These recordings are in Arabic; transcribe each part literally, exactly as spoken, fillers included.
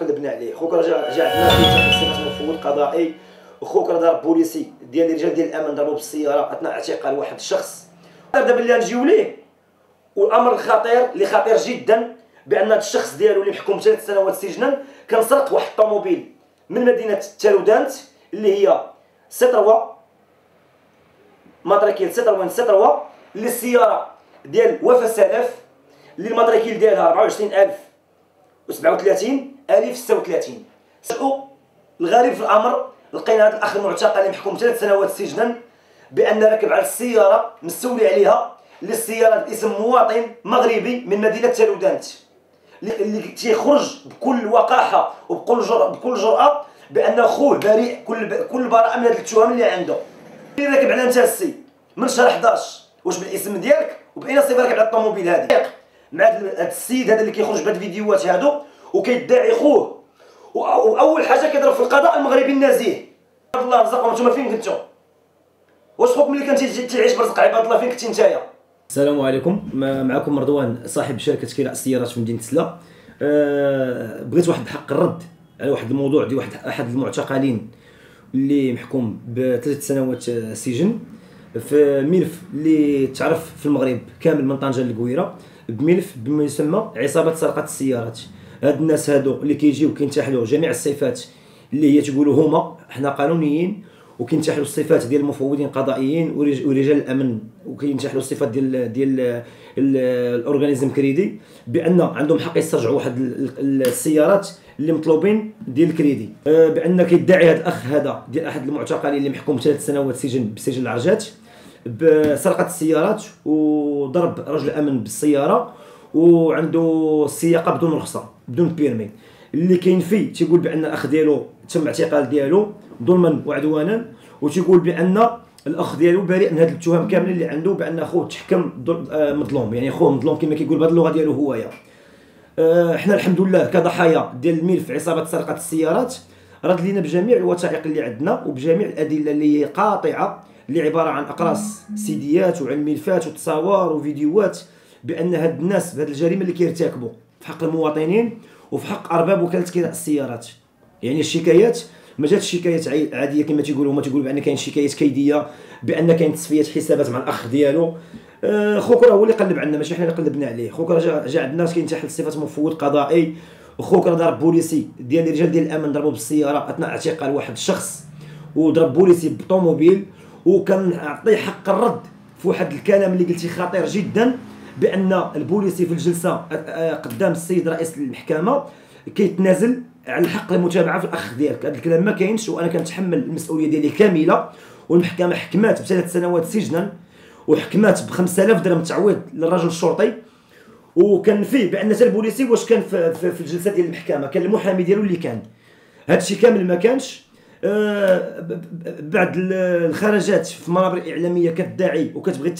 قلبنا عليه. خوك راه جا عندنا في تحقيق مفوض قضائي، وخوك راه ضرب بوليسي ديال رجال ديال الامن، ضربوا بالسياره اثناء اعتقال واحد الشخص. دابا اللي غنجيو ليه والامر الخطير اللي خطير جدا، بان هذا الشخص ديالو اللي محكوم ثلاث سنوات سجنا كان سرق واحد الطوموبيل من مدينه تارودانت اللي هي سيتروين، ماتريكيل سيتروين سيتروين اللي السياره ديال وفاء سلاف اللي الماتريكيل ديالها أربعة وعشرين ألف وسبعة وثلاثين ألف ستة وثلاثين. الغريب في الامر لقينا هذا الاخ المعتقل اللي محكوم ثلاث سنوات سجنا بان ركب على السياره مستولي عليها، اللي السياره باسم مواطن مغربي من مدينه تارودانت، اللي تيخرج بكل وقاحه وبكل جرأة بكل جرأة بان اخوه بريء كل كل براءه من هذه التهم اللي عنده. اللي راكب على نتاسي من شهر حداش، واش بالاسم ديالك وباين صفه راكب على الطوموبيل هذه مع هذا السيد هذا اللي كيخرج بهاد الفيديوهات هادو وكيدعي خوه، واول حاجه كيضرب في القضاء المغربي النزيه. عباد الله رزقكم، نتوما فين كنتو؟ واش خوك ملي كنتي تعيش برزق عباد الله فين كنتي نتايا؟ السلام عليكم، معكم رضوان صاحب شركه كيراعي السيارات في مدينه سلا. أه بغيت واحد حق الرد على واحد الموضوع ديال واحد احد المعتقلين اللي محكوم بثلاث سنوات سجن في ملف اللي تعرف في المغرب كامل من طنجة للقويره بملف بما يسمى عصابه سرقه السيارات. هاد الناس هادو اللي كيجيو كينتحلوا جميع الصفات اللي هي تقولوا هما حنا قانونيين، وكينتحلوا الصفات ديال المفوضين القضائيين ورجال الامن، وكينتحلوا الصفات ديال ديال الاورغانيزم كريدي بان عندهم حق يسترجعوا واحد السيارات اللي مطلوبين ديال الكريدي. بان كيدعي هاد الاخ هذا ديال احد المعتقلين اللي محكوم ثلاث سنوات سجن بسجن العرجات بسرقه السيارات وضرب رجل امن بالسياره، وعنده السياقه بدون رخصه بدون بيرمي، اللي كينفي تيقول بان الاخ ديالو تم اعتقال ديالو ظلما وعدوانا، وتيقول بان الاخ ديالو بريء من هاد التهم كاملين اللي عنده بان اخوه تحكم مظلوم، يعني اخوه مظلوم كما كيقول بهاد اللغه ديالو هوايا. احنا الحمد لله كضحايا ديال الملف عصابه سرقه السيارات رد لينا بجميع الوثائق اللي عندنا وبجميع الادله اللي هي قاطعه، اللي عباره عن اقراص سيديات وعن ملفات وتصاور وفيديوهات بان هاد الناس بهاد الجريمه اللي كيرتكبوا في حق المواطنين وفي حق ارباب وكاله كراء السيارات. يعني الشكايات ما جاتش شكايات عاديه كما تيقولوا، هما تيقولوا بان كاين شكايات كيديه، بان كاين تصفيات حسابات مع الاخ ديالو. آه خوك راه هو اللي قلب عندنا، ماشي حنا اللي قلبنا عليه. خوك راه جا, جا عندنا كينتحل صفه مفوض قضائي، وخوك راه ضرب بوليسي ديال رجال ديال الامن، ضربوا بالسياره اثناء اعتقال واحد الشخص، وضرب بوليسي بالطوموبيل. وكنعطي حق الرد في واحد الكلام اللي قلتي خطير جدا، بان البوليسي في الجلسه قدام السيد رئيس المحكمه كيتنازل على حق المتابعه في الاخ ديالك. هذا الكلام ما كاينش، وانا كنتحمل المسؤوليه ديالي كامله، والمحكمه حكمات بثلاث سنوات سجنا وحكمات ب خمسة آلاف درهم تعويض للرجل الشرطي. وكنفي بان حتى البوليسي واش كان في, في الجلسه ديال المحكمه كان المحامي ديالو اللي كان، هذا الشيء كامل ما كانش. آه بعد الخرجات في المنابر الاعلاميه كتدعي وكتبغي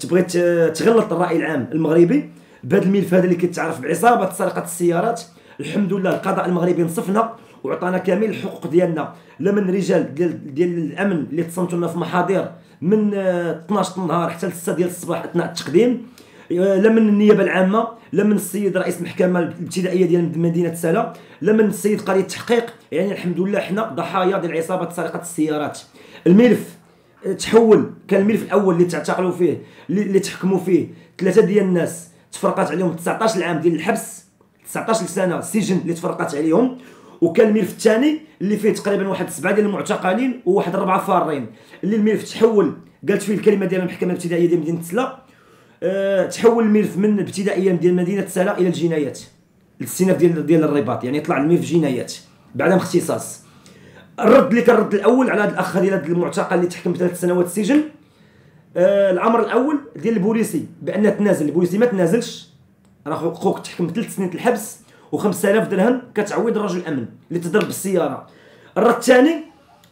تبغي تغلط الراي العام المغربي بهذا الملف هذا اللي كيتعرف بعصابه سرقه السيارات. الحمد لله القضاء المغربي نصفنا وعطانا كامل الحقوق ديالنا، لا من رجال ديال, ديال الامن اللي تصنتوا لنا في محاضر من اثناش النهار حتى ستة ديال الصباح اثناء التقديم، لا من النيابه العامه، لا من السيد رئيس المحكمه الابتدائيه ديال مدينه سلا، لا من السيد قاضي التحقيق. يعني الحمد لله حنا ضحايا ديال عصابه سرقه السيارات. الملف تحول، كان الملف الاول اللي تعتقلوا فيه اللي تحكموا فيه ثلاثه ديال الناس تفرقات عليهم تسعطاش عام ديال الحبس، تسعطاش سنه سجن اللي تفرقات عليهم. وكان الملف الثاني اللي فيه تقريبا واحد سبعه ديال المعتقلين وواحد اربعه فارين، اللي الملف تحول قالت فيه الكلمه ديال المحكمه الابتدائيه ديال مدينه سلا. أه تحول الملف من الابتدائيه ديال مدينه سلا الى الجنايات للصنف ديال ديال الرباط، يعني طلع الملف جنايات بعدم اختصاص. الرد اللي كان الرد الاول على هذا الاخ ديال هذا المعتقل اللي تحكم ثلاث سنوات سجن، أه الامر الاول ديال البوليسي بان تنازل. البوليسي ما تنازلش، راه خوك تحكم ثلاث سنين الحبس و5000 درهم كتعويض رجل الامن اللي تضرب بالسياره. الرد الثاني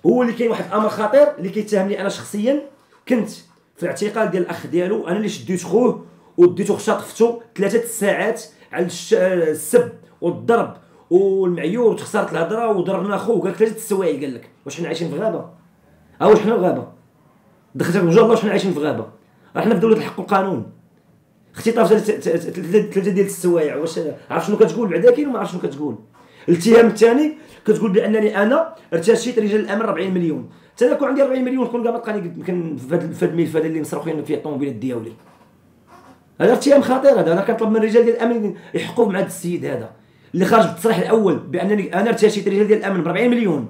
هو اللي كاين واحد الامر خطير اللي كيتهمني انا شخصيا، كنت في الاعتقال ديال الاخ ديالو انا اللي شديت خوه وديتو خشطفتو ثلاثه ساعات على السب والضرب والمعيور وتخسرت الهضره وضربنا خوه. قال لك ثلاثه السوايع، قال لك واش حنا عايشين في غابه؟ ها واش حنا في غابه؟ دخلت لك وجه الله واش حنا عايشين في غابه؟ راه حنا في دوله الحق والقانون. اختطاف ثلاثه ديال السوايع. واش عرفت شنو كتقول بعدا كاين وما عرفت شنو كتقول؟ الاتهام الثاني كتقول بانني انا ارتشيت رجال الامن أربعين مليون، حتى انا كون عندي أربعين مليون كون كاع ما تلقاني في هذا الملف اللي مسروقين فيه الطوموبيلات ديالي. هذا اتهام خطير هذا. انا كنطلب من رجال ديال الامن يحققوا مع هذا السيد هذا اللي خرج بالتصريح الاول بانني انا ارتشيت رجال ديال الامن ب أربعين مليون،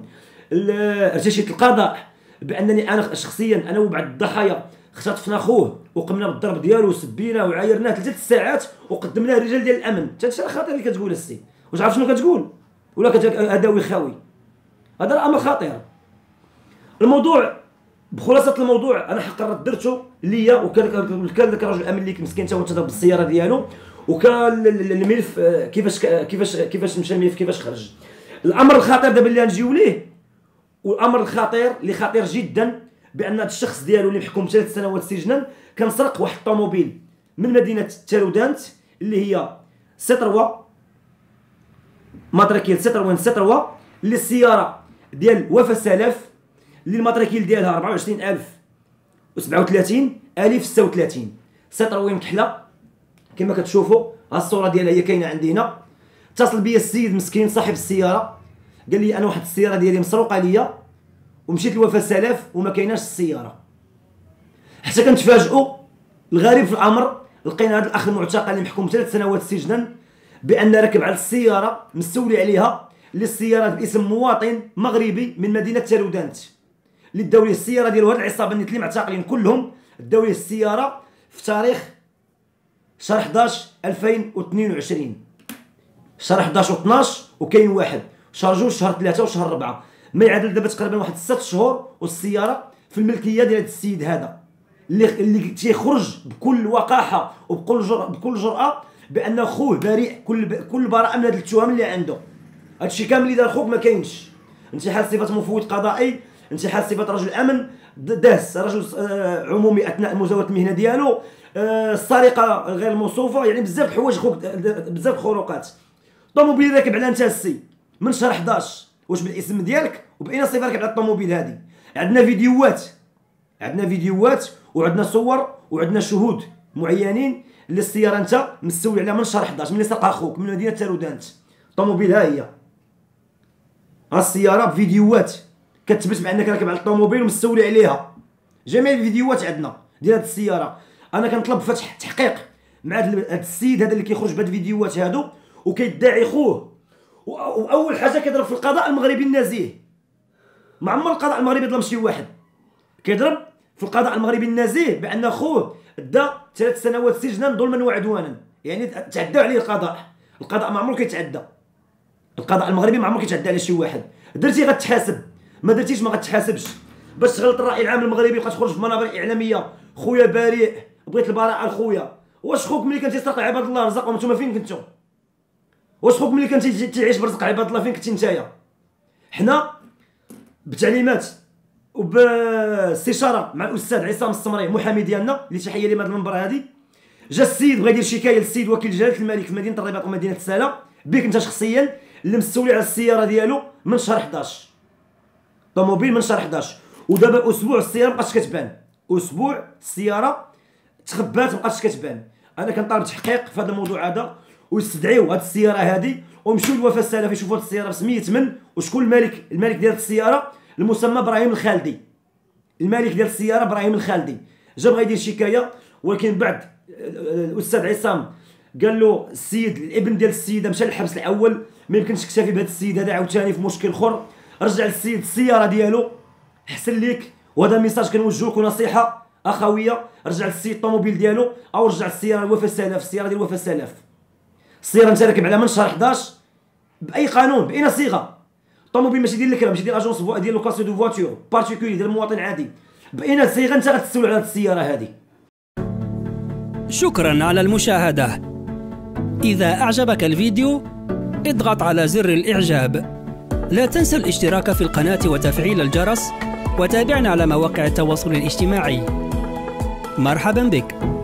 ارتشيت القضاء بانني انا شخصيا انا وبعض الضحايا خطفنا خوه وقمنا بالضرب ديالو وسبيناه وعايرناه ثلاث ساعات وقدمناه للرجال ديال الامن. حتى هادشي خطير اللي كتقول السي. واش عارف شنو كتقول ولا هداوي خاوي؟ هذا الامر خطير. الموضوع بخلاصه الموضوع انا حق الرد درته ليا، وكان كان ذاك الراجل الامن اللي مسكين حتى هو تضرب بالسياره ديالو، وكان الملف كيفاش كيفاش كيفاش مشى الملف كيفاش خرج. الامر الخطير دابا اللي غنجيو ليه، والامر الخطير اللي خطير جدا، بان هذا الشخص ديالو اللي محكوم ثلاث سنوات سجنا كان سرق واحد الطوموبيل من مدينه تارودانت اللي هي سيتروين ماتريكيل سيتروين سيتروين اللي السياره ديال وفاء سلاف اللي الماتريكيل ديالها أربعة وعشرين ألف وسبعة وثلاثين ألف ستة وثلاثين سيتروين كحله كما كتشوفوا. ها الصوره ديالها هي كاينه عندي هنا. اتصل بيا السيد مسكين صاحب السياره قال لي انا واحد السياره ديالي مسروقه ليا ومشيت لوفاء سلاف وما كايناش السياره. حتى كنتفاجئوا الغريب في الامر، لقينا هذا الاخ المعتقل اللي محكوم ثلاث سنوات سجنا بان ركب على السياره مستولي عليها للسياره باسم مواطن مغربي من مدينه تارودانت اللي داو ليه السياره ديالو. هاد العصابه اللي معتقلين كلهم داو ليه السياره في تاريخ شهر حداش ألفين واثنين وعشرين، شهر حداش وثناش وكاين واحد شهر جوج شهر ثلاثه وشهر ربعه، ما يعادل دابا تقريبا واحد ست شهور، والسياره في الملكيه ديال هذا السيد هذا اللي اللي تيخرج بكل وقاحه وبكل جرأة بكل جرأة بان اخوه بريء كل ب... كل براءه من هاد التهم اللي عنده. هادشي كامل اللي دار خوك ما كاينش. انتحال صفه مفوض قضائي، انتحال صفه رجل امن، داس رجل عمومي اثناء مزاوله المهنه ديالو، السرقه غير الموصوفه، يعني بزاف الحوايج خوك، بزاف الخروقات. طوموبيل راكب على نتاسي من شهر حداش، واش بالاسم ديالك وباين صفه راكب على الطوموبيل هذه؟ عندنا فيديوهات، عندنا فيديوهات وعندنا صور وعندنا شهود معينين اللي السياره انت مستولي عليها من شهر حداش ملي سرقها خوك من مدينه تارودانت. الطوموبيل ها هي، ها السياره بفيديوهات كتثبت بانك راكب على الطوموبيل ومستولي عليها. جميع الفيديوهات عندنا ديال هذه السياره. انا كنطلب فتح تحقيق مع هذا السيد هذا اللي كيخرج بهاد الفيديوهات هادو وكيدعي خوه، واول حاجه كيضرب في القضاء المغربي النزيه. ما عمر القضاء المغربي ظلم شي واحد. كيضرب في القضاء المغربي النزيه بان خوه دا ثلاث سنوات سجنا ظلما وعدوانا، يعني تعدى عليه القضاء. القضاء ما عمره كيتعدى، القضاء المغربي ما عمره كيتعدى على شي واحد. درتي غتحاسب، ما درتيش ما غتحاسبش. باش تغلط الراي العام المغربي وبقى تخرج في منابر اعلاميه خويا بريء، بغيت البراءه لخويا. واش خوك ملي كان تيسرق عباد الله رزقهم نتوما فين كنتو؟ واش خوك ملي كان تيعيش برزق عباد الله فين كنتي نتايا؟ حنا بتعليمات وباستشاره مع الاستاذ عصام السمري محامي ديالنا اللي تحيه ليه من هذا المنبر هذه، جا السيد بغا يدير شكايه للسيد وكيل جلاله الملك في مدينه الرباط ومدينه سلا بك انت شخصيا اللي مستولي على السياره ديالو من شهر حداش، طوموبيل من شهر حداش. ودابا اسبوع السياره مابقاتش كتبان، اسبوع السياره تخبات مابقاتش كتبان. انا كنطالب تحقيق في هذا الموضوع هذا، ويستدعيو هاد السياره هادي ومشيو لوفاء سلاف يشوفوا هاد السياره بسميت من وشكون الملك. الملك ديال السياره المسمى ابراهيم الخالدي، الملك ديال السياره ابراهيم الخالدي. جا بغا يدير شكايه، ولكن بعد الاستاذ عصام قال له السيد الابن ديال السيده مشى للحبس الاول، ما يمكنش تكتفي بهاد السيد هذا عاوتاني في مشكل اخر. رجع للسيد السياره ديالو، حسن ليك. وهذا ميساج كنوجه لك ونصيحه اخويه، رجع للسيد الطوموبيل ديالو او رجع للسياره لوفاء سلاف، السياره ديال وفاء سلاف. السياره انت راكب على من شهر حداش، باي قانون باي صيغه؟ الطوموبيل ماشي ديال الكرا، ماشي ديال اجونس ديال لوكاسيون دو فواتور بارتيكولي ديال مواطن عادي، باي صيغه انت غتسول على هذه السياره هذه؟ شكرا على المشاهده. اذا اعجبك الفيديو اضغط على زر الاعجاب، لا تنسى الاشتراك في القناه وتفعيل الجرس، وتابعنا على مواقع التواصل الاجتماعي. مرحبا بك.